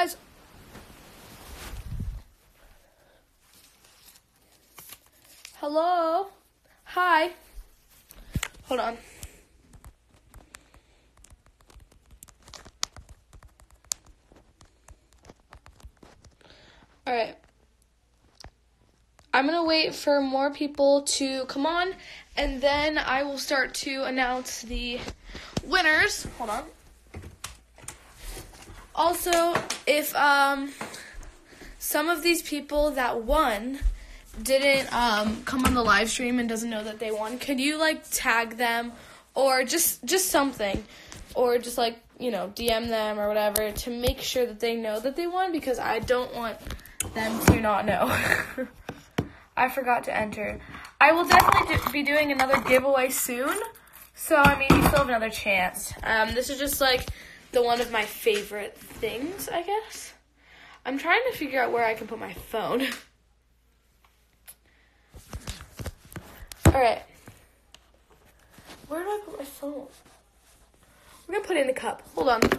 guys. Hello? Hi. Hold on. All right. I'm going to wait for more people to come on, and then I will start to announce the winners. Hold on. Also, if some of these people that won didn't come on the live stream and doesn't know that they won, could you, like, tag them or just something, or just, like, you know, DM them or whatever to make sure that they know that they won, because I don't want them to not know. I forgot to enter. I will definitely be doing another giveaway soon, so, I mean, you still have another chance. This is just, like, the one of my favorite things, I guess. I'm trying to figure out where I can put my phone. Alright. Where do I put my phone? We're going to put it in the cup. Hold on. Okay,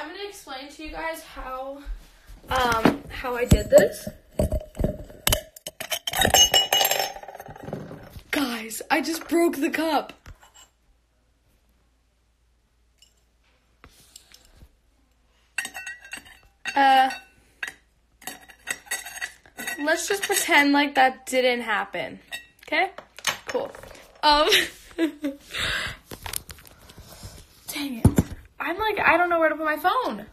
I'm going to explain to you guys how I did this. Guys, I just broke the cup. Let's just pretend like that didn't happen. Okay? Cool. Dang it. I'm like, I don't know where to put my phone.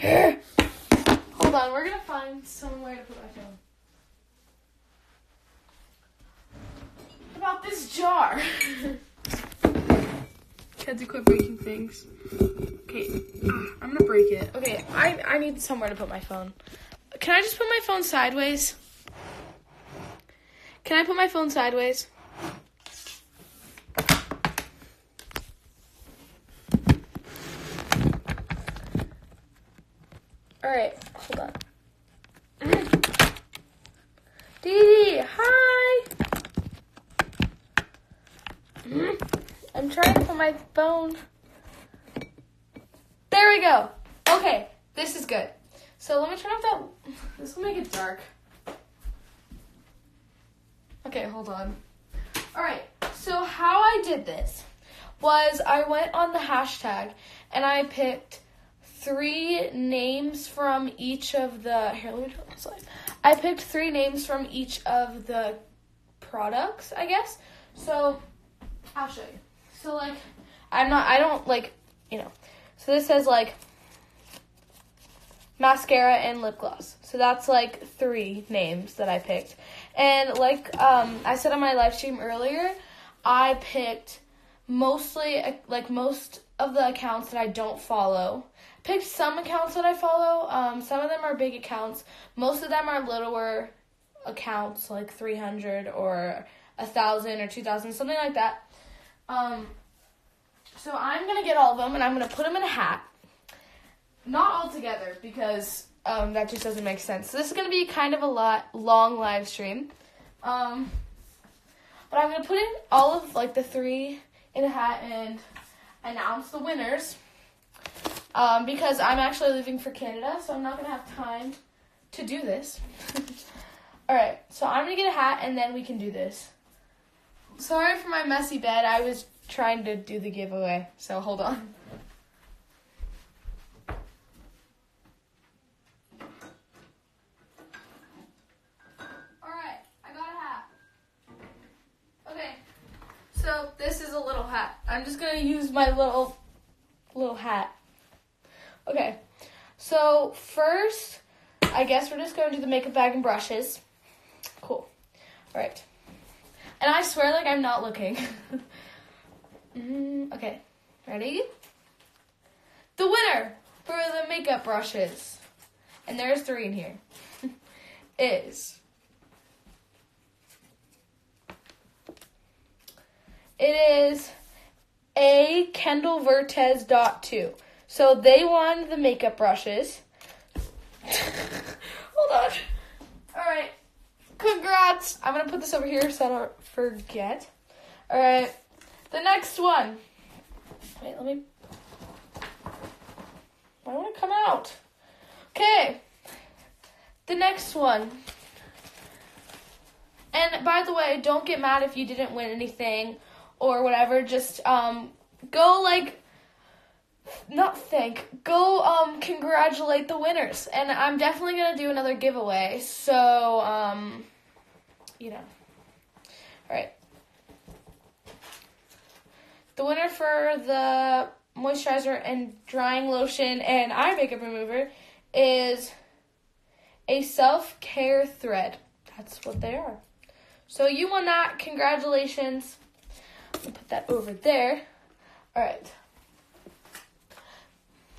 Here. Hold on, we're gonna find somewhere to put my phone. What about this jar? Had to quit breaking things. Okay, I'm gonna break it. Okay, I need somewhere to put my phone. Can I just put my phone sideways? Can I put my phone sideways? Alright, hold on. Dee, hi! I'm trying to put my phone. There we go. Okay, this is good. So let me turn off that. This will make it dark. Okay, hold on. Alright, so how I did this was I went on the hashtag and I picked 3 names from each of the... Here, let me turn this slide. I picked 3 names from each of the products, I guess. So, I'll show you. So, like, I don't, like, you know. So, this says, like, mascara and lip gloss. So, that's, like, 3 names that I picked. And, like, I said on my live stream earlier, I picked mostly, like, most of the accounts that I don't follow. Picked some accounts that I follow. Some of them are big accounts. Most of them are littler accounts, like 300 or 1,000 or 2,000, something like that. So I'm going to get all of them, and I'm going to put them in a hat. Not all together, because that just doesn't make sense. So this is going to be kind of a long live stream. But I'm going to put in all of, like, the 3 in a hat and announce the winners. Because I'm actually leaving for Canada, so I'm not going to have time to do this. Alright, so I'm going to get a hat, and then we can do this. Sorry for my messy bed. I was trying to do the giveaway, so hold on. Alright, I got a hat. Okay, so this is a little hat. I'm just going to use my little hat. Okay, so first, I guess we're just going to do the makeup bag and brushes. Cool. All right. And I swear, like, I'm not looking. Okay, ready? The winner for the makeup brushes, and there's 3 in here, It is a Kendall Vertez .2. So they won the makeup brushes. Hold on. Alright. Congrats. I'm going to put this over here so I don't forget. Alright. The next one. Wait, let me The next one. And by the way, don't get mad if you didn't win anything or whatever. Just go like, not think, go congratulate the winners. And I'm definitely going to do another giveaway. So, you know. All right. The winner for the moisturizer and drying lotion and eye makeup remover is a self-care thread. That's what they are. So you won that. Congratulations. I'll put that over there. All right.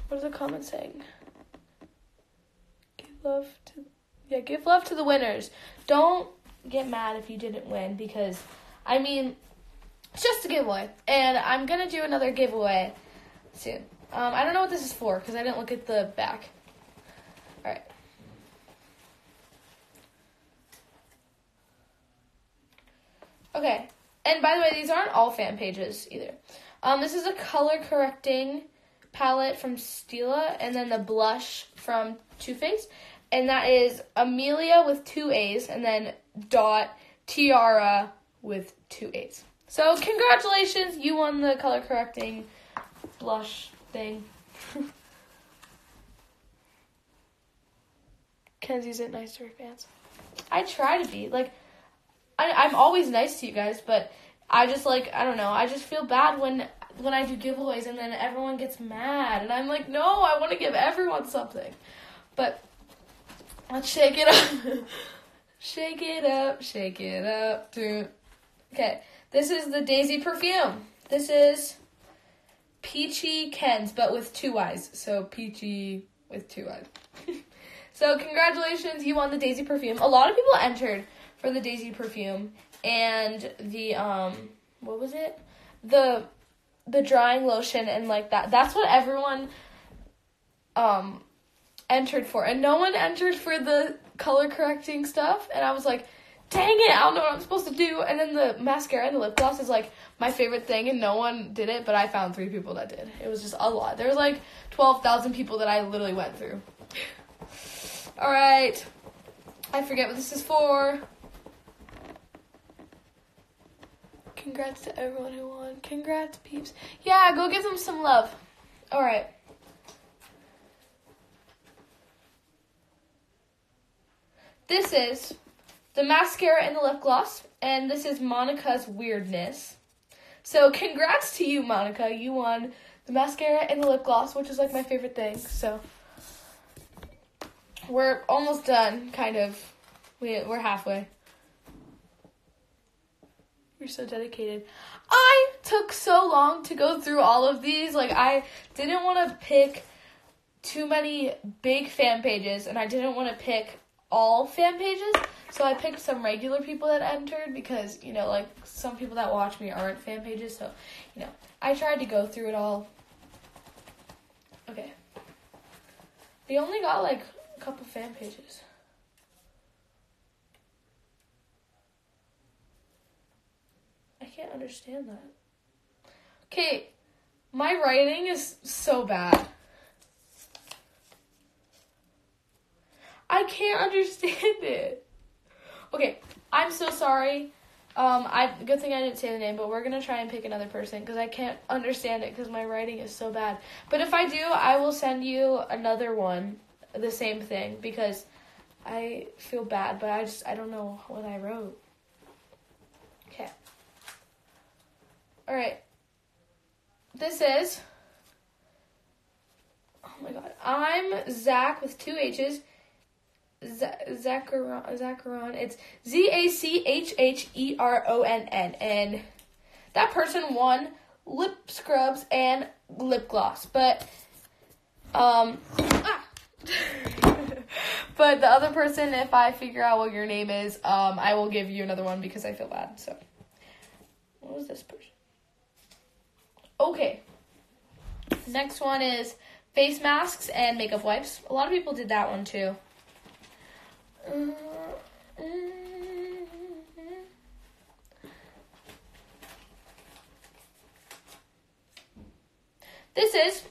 What is the comment saying? Give love to the winners. Don't get mad if you didn't win because, I mean, it's just a giveaway. And I'm going to do another giveaway soon. I don't know what this is for because I didn't look at the back. All right. Okay, and by the way, these aren't all fan pages either. This is a color correcting palette from Stila, and then the blush from Too Faced, and that is Amelia with 2 A's, and then dot Tiara with 2 A's. So congratulations, you won the color correcting blush thing. Kenzie's at nice to her fans. I try to be like. I'm always nice to you guys, but I just, like, I don't know. I just feel bad when I do giveaways and then everyone gets mad. And I'm like, no, I want to give everyone something. But let's shake it up. Shake it up. Shake it up. Okay. This is the Daisy Perfume. This is Peachy Kenz, but with 2 Y's. So Peachy with 2 Y's. So congratulations. You won the Daisy Perfume. A lot of people entered for the Daisy Perfume, and the, what was it? The drying lotion and, like, that. That's what everyone, entered for. And no one entered for the color-correcting stuff, and I was like, dang it, I don't know what I'm supposed to do. And then the mascara and the lip gloss is, like, my favorite thing, and no one did it, but I found 3 people that did. It was just a lot. There was, like, 12,000 people that I literally went through. All right. I forget what this is for. Congrats to everyone who won. Congrats, peeps. Yeah, go give them some love. All right. This is the mascara and the lip gloss, and this is Monica's Weirdness. So congrats to you, Monica. You won the mascara and the lip gloss, which is, like, my favorite thing, so we're almost done, kind of. We're halfway. You're so dedicated. I took so long to go through all of these. Like, I didn't want to pick too many big fan pages, and I didn't want to pick all fan pages. So I picked some regular people that entered because, you know, like, some people that watch me aren't fan pages. So, you know, I tried to go through it all. Okay. They only got, like, couple fan pages. I can't understand that. Okay, my writing is so bad. I can't understand it. Okay, I'm so sorry. Good thing I didn't say the name, but we're going to try and pick another person because I can't understand it because my writing is so bad. But if I do, I will send you another one. The same thing because I feel bad, but I don't know what I wrote. Okay. All right. This is, oh my God, I'm Zach with 2 H's. Zacharon. It's Zachheron, and that person won lip scrubs and lip gloss, but but the other person, if I figure out what your name is, I will give you another one because I feel bad. So, what was this person? Okay. Next one is face masks and makeup wipes. A lot of people did that one too. This is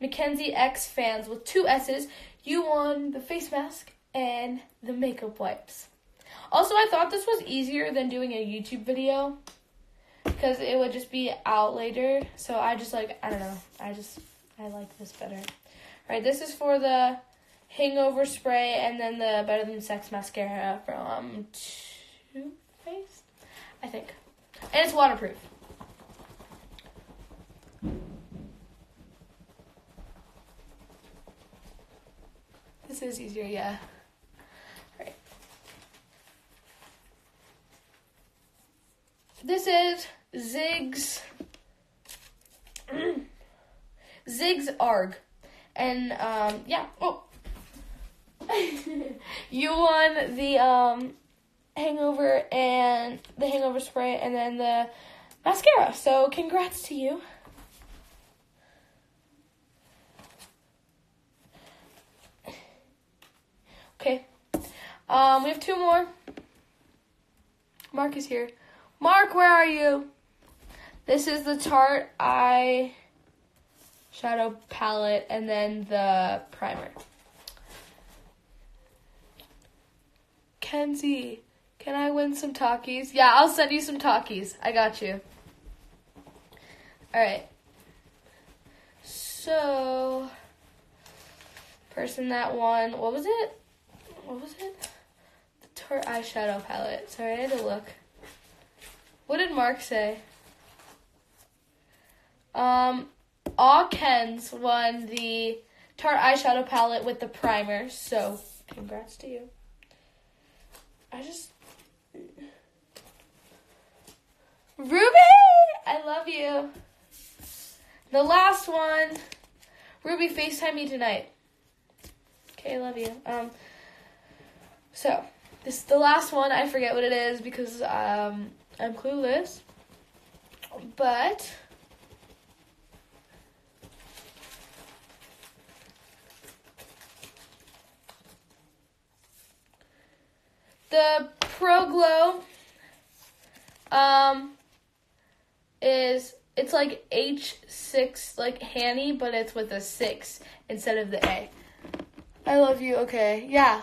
Mackenzie X Fans with 2 S's. You won the face mask and the makeup wipes. Also, I thought this was easier than doing a YouTube video because it would just be out later. So I just like, I don't know. I like this better. All right, this is for the hangover spray and then the Better Than Sex mascara from Too Faced, I think. And it's waterproof. This is easier, yeah. All right. This is Zig's Arg. And, yeah. Oh. You won the, hangover and the hangover spray and then the mascara. So, congrats to you. Okay, we have two more. Mark is here. Mark, where are you? This is the Tarte Eye Shadow Palette and then the primer. Kenzie, can I win some Takis? Yeah, I'll send you some Takis. I got you. All right. So, person that won, what was it? What was it? The Tarte eyeshadow palette. Sorry, I had to look. What did Mark say? Aw Ken's won the Tarte eyeshadow palette with the primer. So, congrats to you. Ruby! I love you. The last one. Ruby, FaceTime me tonight. Okay, I love you. So, this is the last one. I forget what it is because I'm clueless. But the Pro Glow is, it's like H6, like Hanny, but it's with a 6 instead of the A. I love you. Okay, yeah.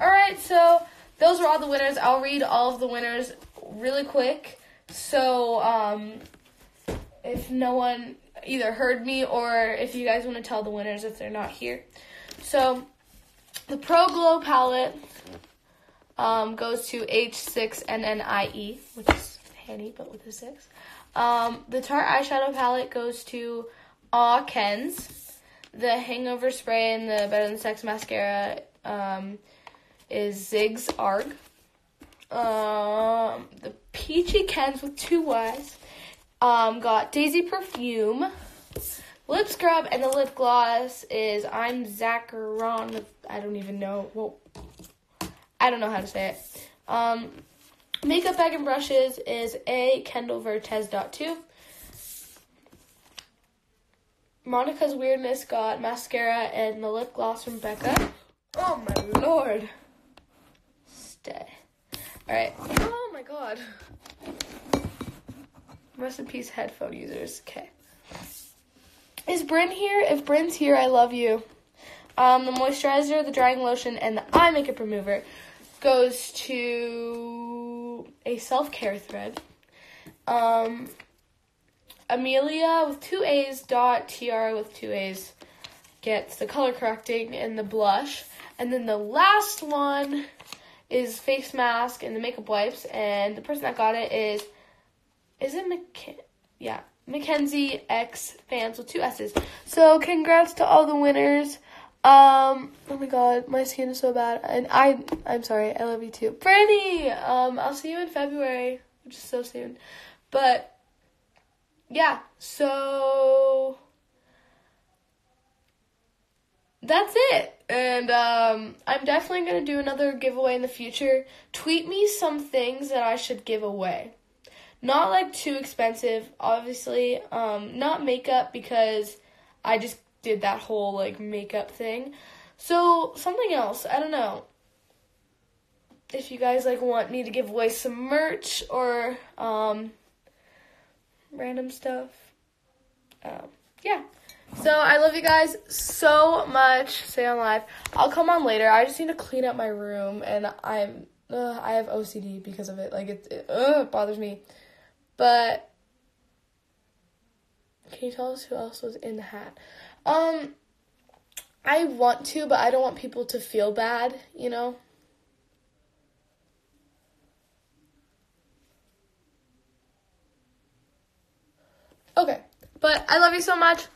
Alright, so those are all the winners. I'll read all of the winners really quick. So, if no one either heard me or if you guys want to tell the winners if they're not here. So, the Pro Glow palette goes to H6NNIE, which is Hanny, but with a 6. The Tarte eyeshadow palette goes to Aw Ken's. The Hangover Spray and the Better Than Sex mascara is Zig's Arg. The Peachy Kenz with 2 Y's got Daisy Perfume, lip scrub, and the lip gloss is I'm Zacharon. I don't even know. Whoa. I don't know how to say it. Makeup bag and brushes is a Kendall Vertez .2. Monica's Weirdness got mascara and the lip gloss from Becca. Oh my lord. Stay. Alright. Oh my god. Rest in peace, headphone users. Okay. Is Bryn here? If Bryn's here, I love you. The moisturizer, the drying lotion, and the eye makeup remover goes to a self-care thread. Amelia with 2 A's, Tiara with 2 A's gets the color correcting and the blush. And then the last one is face mask and the makeup wipes. And the person that got it is it Mackenzie X Fans with 2 S's. So congrats to all the winners. Oh my god, my skin is so bad. And I'm sorry, I love you too. Franny! I'll see you in February, which is so soon. But yeah, so that's it. And I'm definitely going to do another giveaway in the future. Tweet me some things that I should give away. Not like too expensive, obviously. Not makeup because I just did that whole like makeup thing. So something else, I don't know. If you guys like want me to give away some merch or random stuff. Yeah. So So I love you guys so much. Stay on live. I'll come on later. I just need to clean up my room, and I have OCD because of it. Like it bothers me. But can you tell us who else was in the hat? I want to, but I don't want people to feel bad, you know? Okay, but I love you so much.